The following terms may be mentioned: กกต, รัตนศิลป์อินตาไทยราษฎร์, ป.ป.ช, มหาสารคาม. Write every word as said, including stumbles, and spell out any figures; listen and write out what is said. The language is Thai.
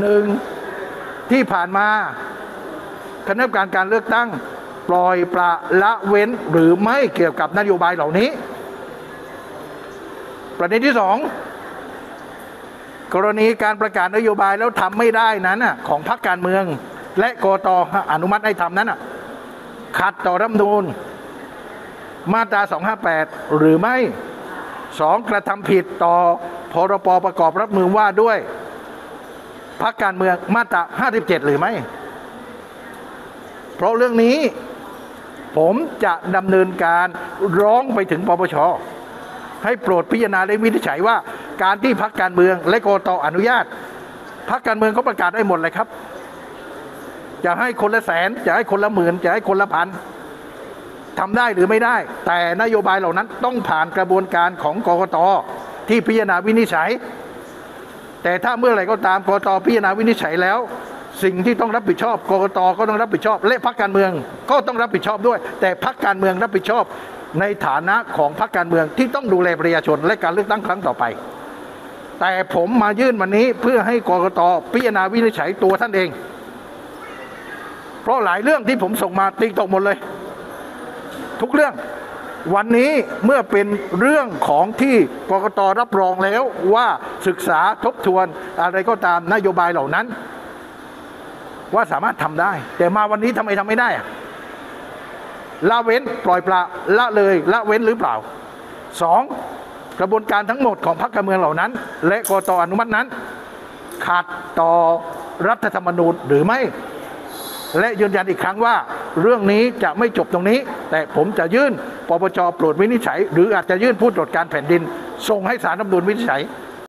หนึ่งที่ผ่านมาคณะกรรมการการเลือกตั้งปล่อยปละละเว้นหรือไม่เกี่ยวกับนโยบายเหล่านี้ประเด็นที่สองกรณีการประกาศนโยบายแล้วทำไม่ได้นั้นของพรรคการเมืองและกตอนุมัติให้ทำนั้นขัดต่อรัฐธรรมนูญมาตราสองร้อยห้าสิบแปดหรือไม่สองกระทำผิดต่อพรบประกอบรับมือว่าด้วยพรรคการเมืองมาตราห้าสิบเจ็ดหรือไม่เพราะเรื่องนี้ผมจะดำเนินการร้องไปถึงปปช.ให้โปรดพิจารณาและวินิจฉัยว่าการที่พรรคการเมืองและกต.อนุญาตพรรคการเมืองก็ประกาศได้หมดเลยครับจะให้คนละแสนจะให้คนละหมื่นจะให้คนละพันทำได้หรือไม่ได้แต่นโยบายเหล่านั้นต้องผ่านกระบวนการของกกต.ที่พิจารณาวินิจฉัยแต่ถ้าเมื่อไหร่ก็ตามกกต.พิจารณาวินิจฉัยแล้วสิ่งที่ต้องรับผิดชอบกกต.ก็ต้องรับผิดชอบและพรรคการเมืองก็ต้องรับผิดชอบด้วยแต่พรรคการเมืองรับผิดชอบในฐานะของพรรคการเมืองที่ต้องดูแลประชาชนและการเลือกตั้งครั้งต่อไปแต่ผมมายื่นวันนี้เพื่อให้กกต.พิจารณาวินิจฉัยตัวท่านเองเพราะหลายเรื่องที่ผมส่งมาตีตกหมดเลยทุกเรื่องวันนี้เมื่อเป็นเรื่องของที่กกต.รับรองแล้วว่าศึกษาทบทวนอะไรก็ตามนโยบายเหล่านั้นว่าสามารถทำได้แต่มาวันนี้ทำไมทำไม่ได้อะละเว้นปล่อยปละละเลยละเว้นหรือเปล่าสองกระบวนการทั้งหมดของพรรคการเมืองเหล่านั้นและกกต.อนุมัตินั้นขัดต่อรัฐธรรมนูญหรือไม่และยืนยันอีกครั้งว่าเรื่องนี้จะไม่จบตรงนี้แต่ผมจะยื่นปปช.โปรดวินิจฉัยหรืออาจจะยื่นผู้ตรวจการแผ่นดินส่งให้ศาลรัฐธรรมนูญวินิจฉัย